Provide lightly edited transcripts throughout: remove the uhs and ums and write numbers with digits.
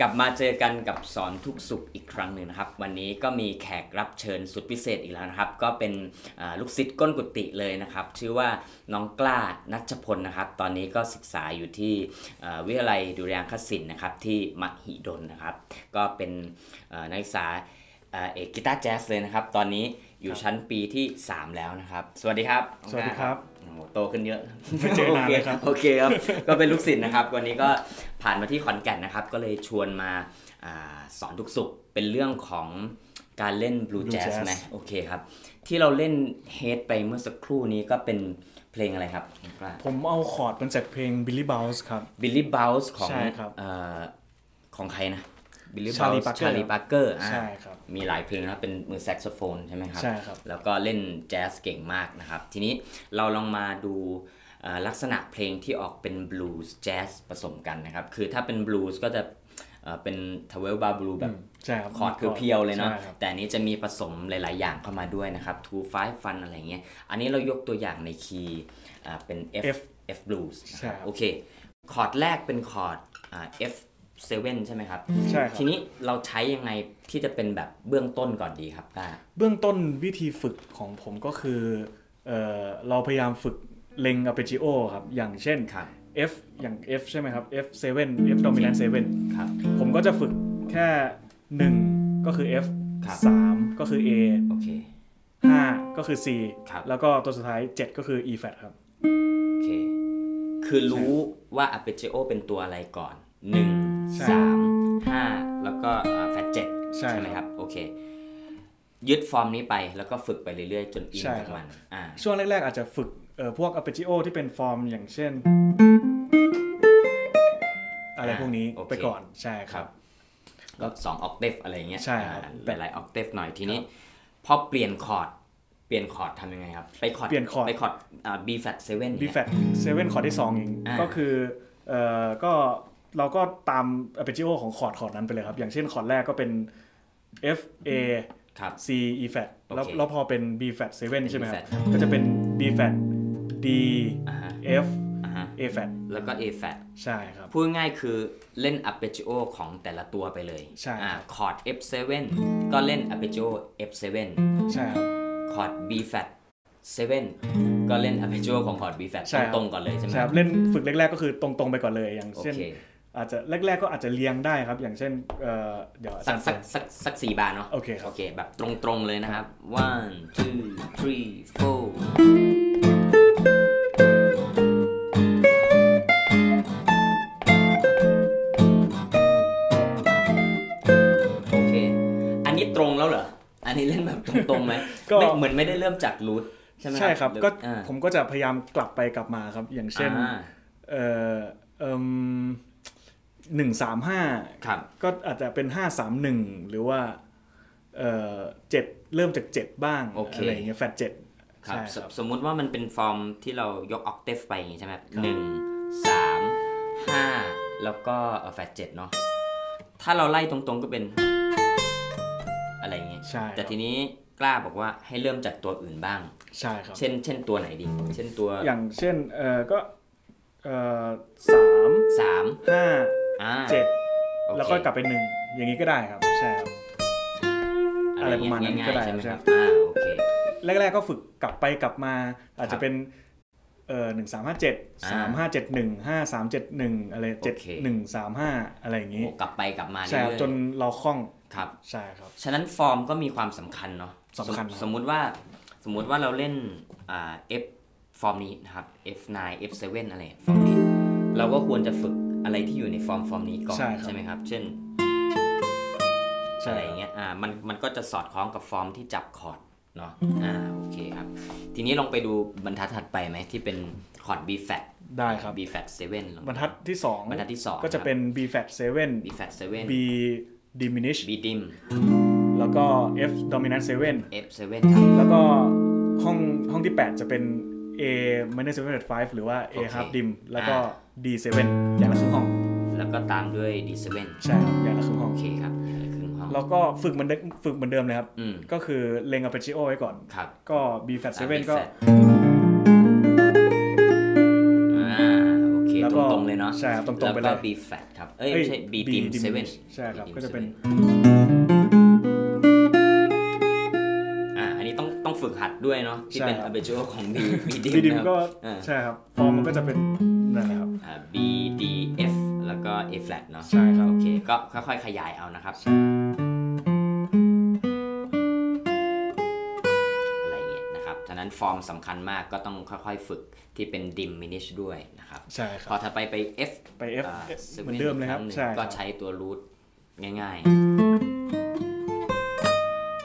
กลับมาเจอกันกับสอนทุกสุขอีกครั้งหนึ่งนะครับวันนี้ก็มีแขกรับเชิญสุดพิเศษอีกแล้วนะครับก็เป็นลูกศิษย์ก้นกุฏิเลยนะครับชื่อว่าน้องกล้านัชพลนะครับตอนนี้ก็ศึกษาอยู่ที่วิทยาลัยดุริยางคศิลป์นะครับที่มหิดลนะครับก็เป็นนักศึกษาเอกกีตาร์แจ๊สเลยนะครับตอนนี้อยู่ชั้นปีที่3แล้วนะครับสวัสดีครับสวัสดีครับโตขึ้นเยอะไม่เจอนานเลยครับโอเคครับก็เป็นลูกศิษย์นะครับวันนี้ก็ผ่านมาที่ขอนแก่นนะครับก็เลยชวนมาสอนทุกสุขเป็นเรื่องของการเล่นบลูแจ๊สนะโอเคครับที่เราเล่นเฮดไปเมื่อสักครู่นี้ก็เป็นเพลงอะไรครับผมเอาคอร์ดมาจากเพลง Billie's Bounce ครับ Billie's Bounce ของใครนะบิลลี่ บาร์ชาลี ปาร์เกอร์มีหลายเพลงนะครับเป็นมือแซกโซโฟนใช่ไหมครับแล้วก็เล่นแจ๊สเก่งมากนะครับทีนี้เราลองมาดูลักษณะเพลงที่ออกเป็นบลูส์แจ๊สผสมกันนะครับคือถ้าเป็นบลูส์ก็จะเป็นทเวลบาร์บลูแบบคอร์ดเพียวๆเลยเนาะแต่นี้จะมีผสมหลายๆอย่างเข้ามาด้วยนะครับ2-5 ฟันอะไรเงี้ยอันนี้เรายกตัวอย่างในคีย์เป็น F blues โอเคคอร์ดแรกเป็นคอร์ด F7 ใช่ไหมครับใช่ครับทีนี้เราใช้ยังไงที่จะเป็นแบบเบื้องต้นก่อนดีครับเบื้องต้นวิธีฝึกของผมก็คือเราพยายามฝึกเล็ง arpeggio ครับอย่างเช่น F อย่าง F ใช่ไหมครับ F7 F dominant 7ครับผมก็จะฝึกแค่1ก็คือ F 3ก็คือ A 5ก็คือ C แล้วก็ตัวสุดท้าย7ก็คือ E flat ครับโอเคคือรู้ว่า arpeggio เป็นตัวอะไรก่อน1, 3, 5แล้วก็แฟต7ใช่ไหมครับโอเคยึดฟอร์มนี้ไปแล้วก็ฝึกไปเรื่อยๆจนอินกับมันช่วงแรกๆอาจจะฝึกพวก arpeggio ที่เป็นฟอร์มอย่างเช่นอะไรพวกนี้ไปก่อนใช่ครับแล้ว2 ออกเทฟอะไรเงี้ยหลายๆออกเทฟหน่อยทีนี้พอเปลี่ยนคอร์ดทำยังไงครับไปคอร์ด B flat 7 B flat 7 คอร์ดที่2เองก็คือเราก็ตาม arpeggio ของคอร์ดนั้นไปเลยครับอย่างเช่นคอร์ดแรกก็เป็น F A C E flat แล้วพอเป็น B flat 7 ใช่ไหมครับก็จะเป็น B flat D F A flat แล้วก็ A flat ใช่ครับพูดง่ายคือเล่น arpeggio ของแต่ละตัวไปเลยคอร์ด F 7ก็เล่น arpeggio F 7ใช่ครับคอร์ด B flat 7ก็เล่น arpeggio ของคอร์ด B flat ตรงๆก่อนเลยใช่ไหมครับเล่นฝึกแรกๆก็คือตรงๆไปก่อนเลยอย่างเช่นอาจจะแรกๆก็อาจจะเรียงได้ครับอย่างเช่นเดี๋ยวสัก4 บาร์เนาะโอเคโอเคแบบตรงๆเลยนะครับ 1, 2, 3, 4โอเคอันนี้ตรงแล้วเหรออันนี้เล่นแบบตรงๆไหมก็เหมือนไม่ได้เริ่มจากรูทใช่ไหมใช่ครับก็ผมก็จะพยายามกลับไปกลับมาครับอย่างเช่น1, 3, 5ก็อาจจะเป็น5, 3, 1หรือว่า7เริ่มจาก7บ้างอะไรอย่างเงี้ยแฟต7ครับสมมุติว่ามันเป็นฟอร์มที่เรายกออกเทฟไปอย่างงี้ใช่ไหม1, 3, 5แล้วก็แฟต7เนาะถ้าเราไล่ตรงๆก็เป็นอะไรอย่างเงี้ยแต่ทีนี้กล้าบอกว่าให้เริ่มจากตัวอื่นบ้างใช่ครับเช่นตัวไหนดีเช่นตัวอย่างเช่นก็3, 5, 7แล้วก็กลับไป1อย่างนี้ก็ได้ครับใช่ครับอะไรประมาณนั้นก็ได้ครับโอเคแรกๆก็ฝึกกลับไปกลับมาอาจจะเป็น1, 3, 5, 7, 3, 5, 7, 1 อะไร7, 1, 3, 5อะไรอย่างนี้กลับไปกลับมาใช่จนเราคล่องครับใช่ครับฉะนั้นฟอร์มก็มีความสำคัญเนาะสมมุติว่าเราเล่นFฟอร์มนี้นะครับ F9 F7 อะไรฟอร์มนี้เราก็ควรจะฝึกอะไรที่อยู่ในฟอร์มนี้ก่อนใช่ไหมครับเช่นอะไรอย่างเงี้ยมันก็จะสอดคล้องกับฟอร์มที่จับคอร์ดเนาะโอเคครับทีนี้ลองไปดูบรรทัดถัดไปไหมที่เป็นคอร์ด B flat ได้ครับ B flat 7 บรรทัดที่ 2ก็จะเป็น B flat 7 B diminished B dim แล้ว แล้วก็ F dominant 7 F 7ครับแล้วก็ห้องที่8จะเป็น A minor 7/5 หรือว่า A half dim แล้วก็ D 7อย่างละครึ่งห้องแล้วก็ตามด้วย D 7ใช่อย่างละครึ่งห้องโอเคครับอย่างละครึ่งห้องแล้วก็ฝึกเหมือนเดิมเลยครับก็คือเล็ง arpeggio ไว้ก่อนครับก็ B flat 7ก็ตรงเลยเนาะใช่ครับตรงๆไปเลยแล้วก็ B flat ครับเอ้ยไม่ใช่ B dim 7ใช่ครับก็จะเป็นอันนี้ต้องฝึกหัดด้วยเนาะที่เป็น arpeggio ของ B dim ก็ใช่ครับฟอร์มมันก็จะเป็นนั่นแหละครับB D F แล้วก็ A flat เนาะใช่ครับโอเคก็ค่อยๆขยายเอานะครับนั้นฟอร์มสำคัญมากก็ต้องค่อยๆฝึกที่เป็นดิมมินิชด้วยนะครับใช่ครับพอถัดไป F เหมือนเดิมเลยครับก็ใช้ตัวรูทง่ายๆ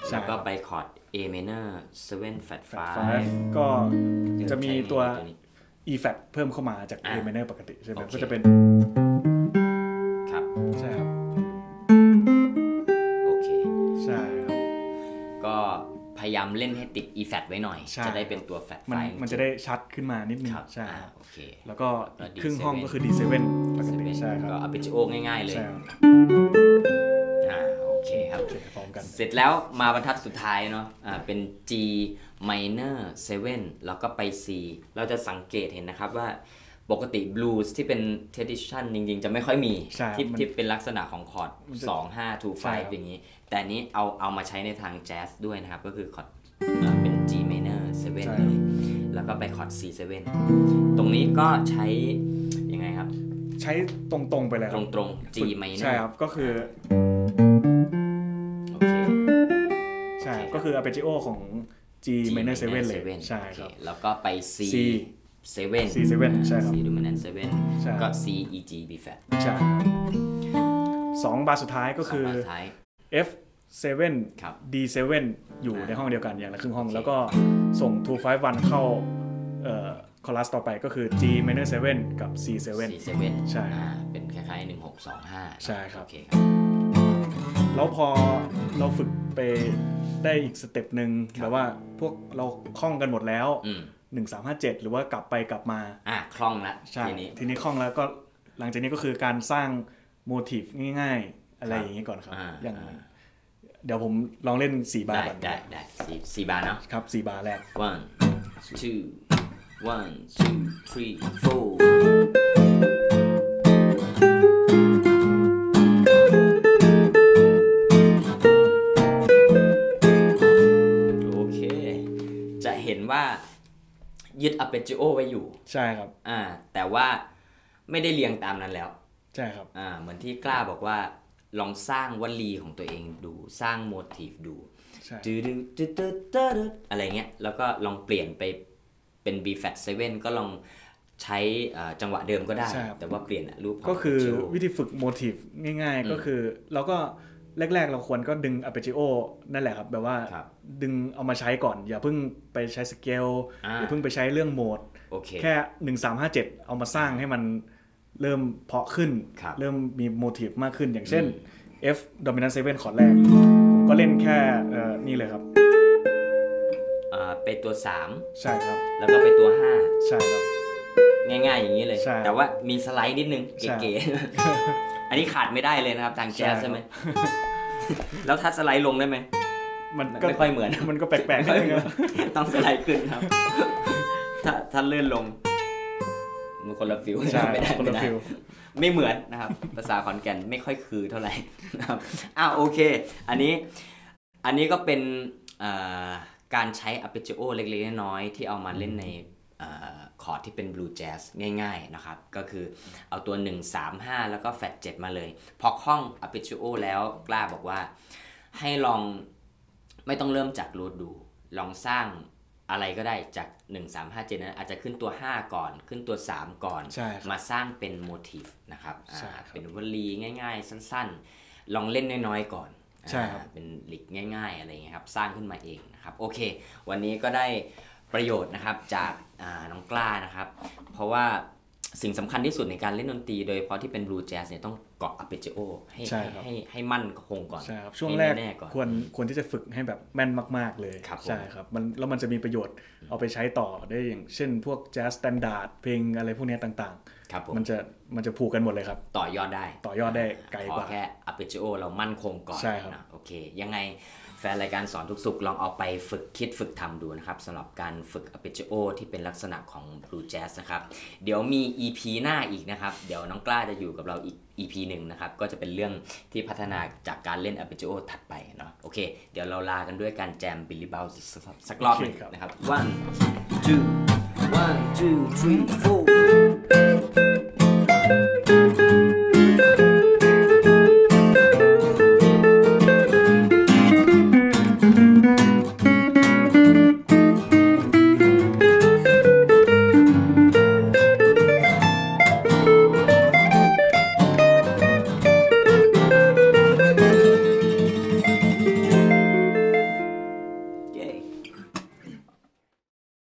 แล้วก็ไปคอร์ด A minor 7 flat 5ก็จะมีตัว E flat เพิ่มเข้ามาจาก A minor ปกติใช่ไหมก็จะเป็นครับใช่ครับโอเคใช่ครับก็พยายามเล่นให้ติด E flat ไว้หน่อยจะได้เป็นตัว flat มันจะได้ชัดขึ้นมานิดนึงใช่โอเคแล้วก็ครึ่งห้องก็คือ D 7ปกติใช่ครับก็เอาไปโจกง่ายๆเลยโอเคครับเสร็จแล้วมาบรรทัดสุดท้ายเนาะเป็น G minor 7แล้วก็ไป C เราจะสังเกตเห็นนะครับว่าปกติบลูส์ที่เป็น tradition จริงๆจะไม่ค่อยมีที่เป็นลักษณะของคอร์ด 2-5-2-5 อย่างนี้แต่นี้เอามาใช้ในทางแจ๊สด้วยนะครับก็คือคอร์ดเป็น G minor 7เลยแล้วก็ไปคอร์ด C 7ตรงนี้ก็ใช้ยังไงครับใช้ตรงๆไปเลยครับตรงๆ G minor ใช่ครับก็คือโอเคใช่ก็คือ arpeggio ของ G minor 7เลยใช่ครับแล้วก็ไป C7ใช่ครับ C dominant 7ก็ C E G B flat ใช่2บาร์สุดท้ายก็คือ F 7 D 7อยู่ในห้องเดียวกันอย่างละครึ่งห้องแล้วก็ส่ง 2-5-1 เข้าคอรัสต่อไปก็คือ G minor 7กับ C 7ใช่เป็นคล้ายๆ1625ใช่ครับแล้วพอเราฝึกไปได้อีกสเต็ปหนึ่งแบบว่าพวกเราคล่องกันหมดแล้ว1357หรือว่ากลับไปกลับมาคล่องแล้วทีนี้คล่องแล้วก็หลังจากนี้ก็คือการสร้างโมทีฟง่ายๆอะไรอย่างนี้ก่อนครับอย่างเดี๋ยวผมลองเล่น4บาร์ก่อนได้4บาร์เนาะครับ4บาร์แรก 1 2 1 2 3 4 โอเคจะเห็นว่ายึด arpeggio ไว้อยู่ใช่ครับแต่ว่าไม่ได้เรียงตามนั้นแล้วใช่ครับเหมือนที่กล้าบอกว่าลองสร้างวลีของตัวเองดูสร้างโมทีฟดูอะไรเงี้ยแล้วก็ลองเปลี่ยนไปเป็น B flat 7ก็ลองใช้จังหวะเดิมก็ได้แต่ว่าเปลี่ยนรูปก็คือวิธีฝึกโมทีฟง่ายๆก็คือเราก็แรกๆเราควรก็ดึง arpeggio นั่นแหละครับแบบว่าดึงเอามาใช้ก่อนอย่าเพิ่งไปใช้สเกลอย่าเพิ่งไปใช้เรื่องโหมดแค่1357เอามาสร้างให้มันเริ่มเพาะขึ้นเริ่มมีโมทีฟมากขึ้นอย่างเช่น F dominant 7 คอร์ดแรกผมก็เล่นแค่นี่เลยครับไปตัว3ใช่ครับแล้วก็ไปตัว5ใช่ครับง่ายๆอย่างนี้เลยแต่ว่ามีสไลด์นิดนึงเก๋ๆอันนี้ขาดไม่ได้เลยนะครับทางแจ๊สใช่ไหมแล้วถ้าสไลด์ลงได้ไหมมันก็ไม่ค่อยเหมือนมันก็แปลกๆนิดนึงต้องสไลด์ขึ้นครับถ้าเลื่อนลงมันคนละฟิวใช่ไม่ได้คนละฟิวไม่เหมือนนะครับภาษาขอนแก่นไม่ค่อยคือเท่าไหร่นะครับโอเคอันนี้ก็เป็นการใช้ arpeggio เล็กๆน้อยๆที่เอามาเล่นในคอร์ดที่เป็นบลูแจ๊สง่ายๆนะครับก็คือเอาตัว1-3-5แล้วก็แฟลต7มาเลยพอคล่อง arpeggio แล้วกล้าบอกว่าให้ลองไม่ต้องเริ่มจากรูทดูลองสร้างอะไรก็ได้จาก1357นั้นอาจจะขึ้นตัว5ก่อนขึ้นตัว3ก่อนมาสร้างเป็นโมทีฟนะครับเป็นวลีง่ายๆสั้นๆลองเล่นน้อยๆก่อนเป็นลิกง่ายๆอะไรเงี้ยครับสร้างขึ้นมาเองนะครับโอเควันนี้ก็ได้ประโยชน์นะครับจากน้องกล้านะครับเพราะว่าสิ่งสำคัญที่สุดในการเล่นดนตรีโดยเฉพาะที่เป็นบลูแจ๊สเนี่ยต้อง เกาะอัปเปเจโอให้มั่นคงก่อนใช่ครับช่วงแรกควรที่จะฝึกให้แบบแม่นมากๆเลยใช่ครับแล้วมันจะมีประโยชน์เอาไปใช้ต่อได้อย่างเช่นพวกแจ๊สสแตนดาร์ดเพลงอะไรพวกนี้ต่างๆมันจะผูกกันหมดเลยครับต่อยอดได้ไกลกว่าแค่อัปเปเจโอเรามั่นคงก่อนใช่ครับโอเคยังไงแฟนรายการสอนทุกสุขลองเอาไปฝึกคิดฝึกทำดูนะครับสำหรับการฝึกอัปเปเจโอที่เป็นลักษณะของบลูแจ๊สนะครับเดี๋ยวมี EP หน้าอีกนะครับเดี๋ยวน้องกล้าจะอยู่กับเราอีก EP หนึ่งนะครับก็จะเป็นเรื่องที่พัฒนาจากการเล่นอัปเปเจโอถัดไปเนาะโอเคเดี๋ยวเราลากันด้วยการแจม Billie's Bounce สักรอบหนึ่งนะครับ one two three four